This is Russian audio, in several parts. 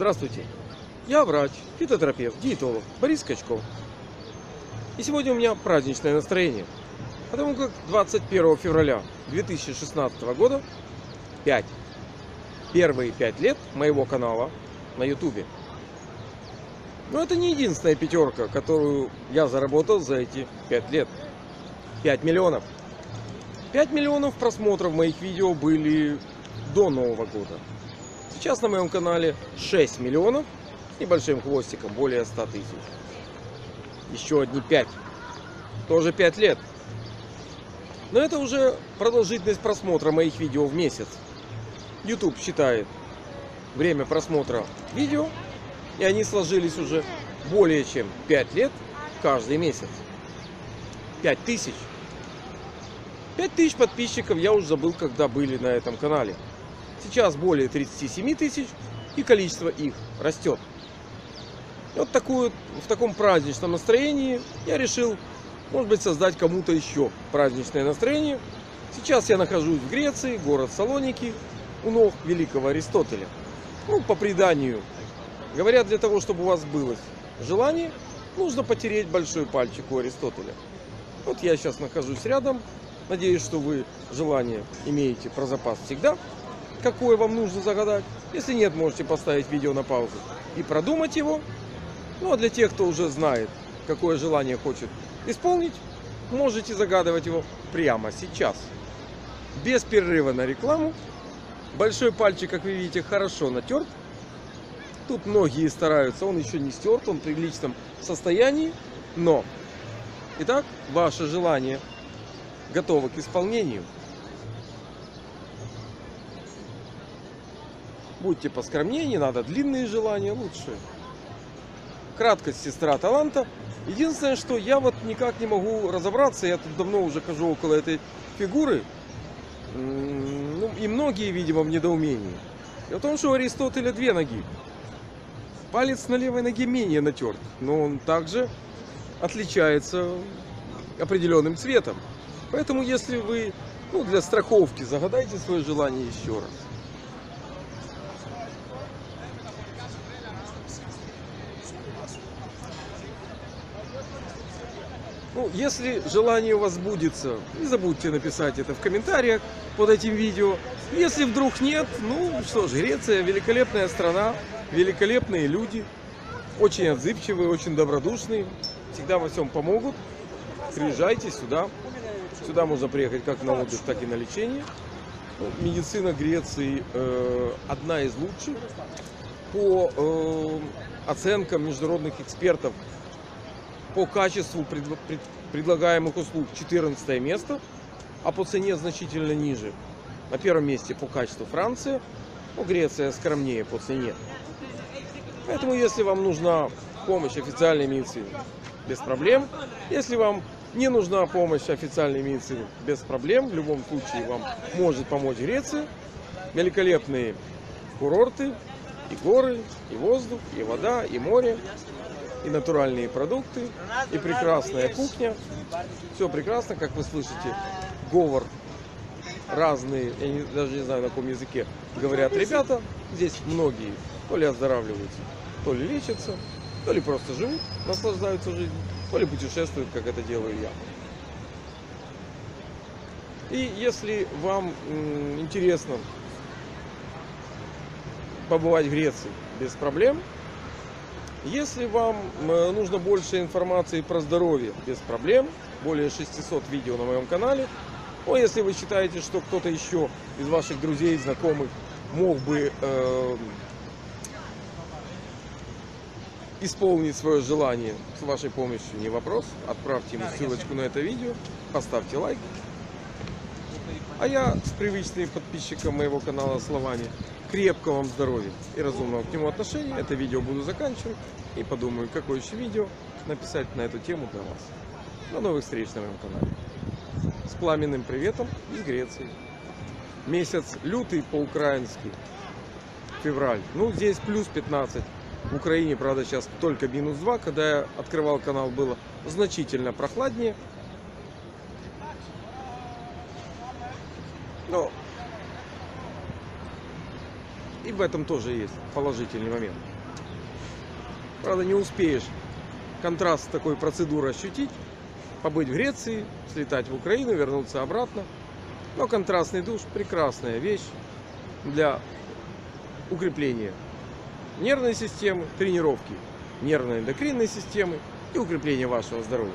Здравствуйте, я врач, фитотерапевт, диетолог Борис Скачко. И сегодня у меня праздничное настроение, потому как 21 февраля 2016 года первые 5 лет моего канала на YouTube. Но это не единственная пятерка, которую я заработал за эти 5 лет. 5 миллионов. 5 миллионов просмотров моих видео были до Нового года. Сейчас на моем канале 6 миллионов с небольшим хвостиком, более 100 тысяч. Еще одни 5. Тоже 5 лет. Но это уже продолжительность просмотра моих видео в месяц. YouTube считает время просмотра видео, и они сложились уже более чем 5 лет каждый месяц. 5000. 5000 подписчиков я уже забыл, когда были на этом канале. Сейчас более 37 тысяч, и количество их растет. И вот в таком праздничном настроении я решил, может быть, создать кому-то еще праздничное настроение. Сейчас я нахожусь в Греции, город Салоники, у ног великого Аристотеля. Ну, по преданию, говорят, для того, чтобы у вас было желание, нужно потереть большой пальчик у Аристотеля. Вот я сейчас нахожусь рядом. Надеюсь, что вы желание имеете про запас всегда, какое вам нужно загадать. Если нет, можете поставить видео на паузу и продумать его. Ну, а для тех, кто уже знает, какое желание хочет исполнить, можете загадывать его прямо сейчас. Без перерыва на рекламу. Большой пальчик, как вы видите, хорошо натерт. Тут многие стараются, он еще не стерт, он в приличном состоянии, но... Итак, ваше желание готово к исполнению. Будьте поскромнее, не надо длинные желания, лучше. Краткость — сестра таланта. Единственное, что я вот никак не могу разобраться, я тут давно уже хожу около этой фигуры, ну, и многие, видимо, в недоумении. Дело в том, что у Аристотеля две ноги. Палец на левой ноге менее натерт, но он также отличается определенным цветом. Поэтому, если вы, ну, для страховки, загадайте свое желание еще раз. Ну, если желание у вас сбудется, не забудьте написать это в комментариях под этим видео. Если вдруг нет, ну что ж, Греция — великолепная страна, великолепные люди, очень отзывчивые, очень добродушные, всегда во всем помогут. Приезжайте сюда. Сюда можно приехать как на отдых, так и на лечение. Ну, медицина Греции одна из лучших. По оценкам международных экспертов, по качеству предлагаемых услуг 14 место, а по цене значительно ниже. На первом месте по качеству Франция, но Греция скромнее по цене. Поэтому, если вам нужна помощь официальной медицины, без проблем. Если вам не нужна помощь официальной медицины, без проблем. В любом случае вам может помочь Греция. Великолепные курорты, и горы, и воздух, и вода, и море, и натуральные продукты, и прекрасная кухня. Все прекрасно, как вы слышите, говор разные, я даже не знаю, на каком языке говорят ребята. Здесь многие то ли оздоравливаются, то ли лечатся, то ли просто живут, наслаждаются жизнью, то ли путешествуют, как это делаю я. И если вам интересно побывать в Греции, без проблем. Если вам нужно больше информации про здоровье, без проблем. Более 600 видео на моем канале. Но если вы считаете, что кто-то еще из ваших друзей, знакомых мог бы исполнить свое желание с вашей помощью, не вопрос. Отправьте ему ссылочку на это видео, поставьте лайк. А я с привычными подписчиками моего канала словами крепкого вам здоровья и разумного к нему отношения это видео буду заканчивать и подумаю, какое еще видео написать на эту тему для вас. До новых встреч на моем канале. С пламенным приветом из Греции. Месяц лютый по-украински, февраль. Ну, здесь плюс 15. В Украине, правда, сейчас только минус 2. Когда я открывал канал, было значительно прохладнее. Но и в этом тоже есть положительный момент. Правда, не успеешь контраст такой процедуры ощутить, побыть в Греции, слетать в Украину, вернуться обратно. Но контрастный душ – прекрасная вещь для укрепления нервной системы, тренировки нервно-эндокринной системы и укрепления вашего здоровья.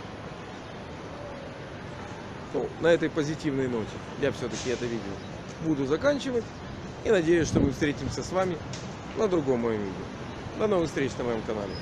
Ну, на этой позитивной ноте я все-таки это видео буду заканчивать. И надеюсь, что мы встретимся с вами на другом моем видео. До новых встреч на моем канале.